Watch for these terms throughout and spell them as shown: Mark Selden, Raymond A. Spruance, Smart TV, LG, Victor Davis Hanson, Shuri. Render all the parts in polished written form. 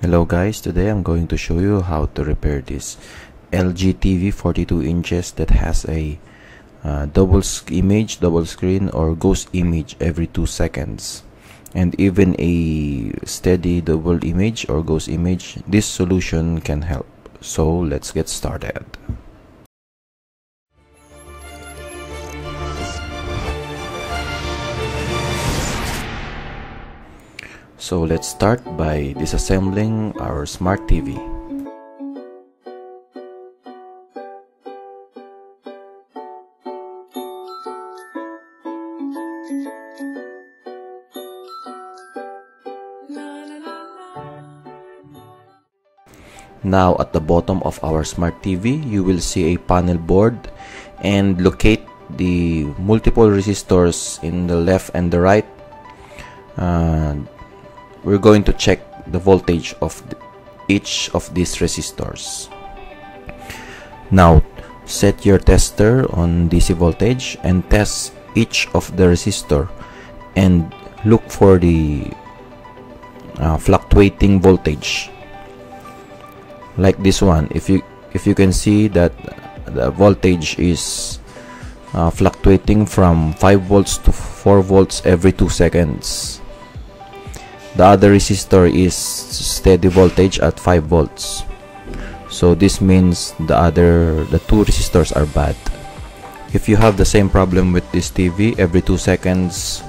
Hello guys, today I'm going to show you how to repair this LG TV 42 inches that has a double screen or ghost image every 2 seconds, and even a steady double image or ghost image. This solution can help, so let's get started. So let's start by disassembling our smart TV. Now at the bottom of our smart TV, you will see a panel board, and locate the multiple resistors in the left and the right. We're going to check the voltage of each of these resistors. Now set your tester on DC voltage and test each of the resistor, and look for the fluctuating voltage like this one. If you can see that the voltage is fluctuating from 5 volts to 4 volts every 2 seconds. The other resistor is steady voltage at 5 volts. So this means the two resistors are bad. If you have the same problem with this TV, every 2 seconds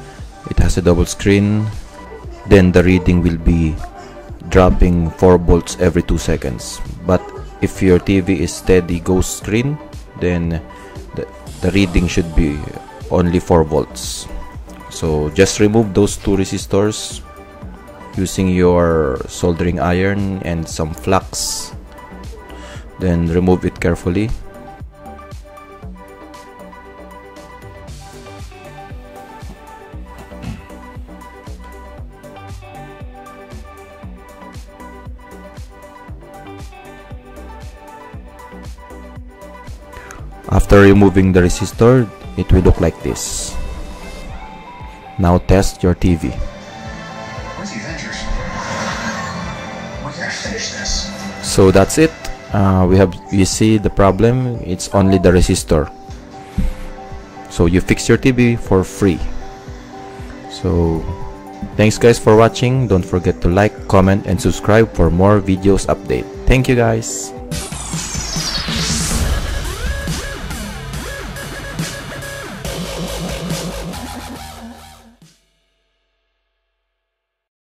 it has a double screen, then the reading will be dropping 4 volts every 2 seconds. But if your TV is steady ghost screen, then the reading should be only 4 volts. So just remove those two resistors using your soldering iron and some flux, then remove it carefully. After removing the resistor, it will look like this. Now test your TV. So that's it. You see the problem, it's only the resistor. So you fix your TV for free. So thanks guys for watching. Don't forget to like, comment, and subscribe for more videos update. Thank you guys.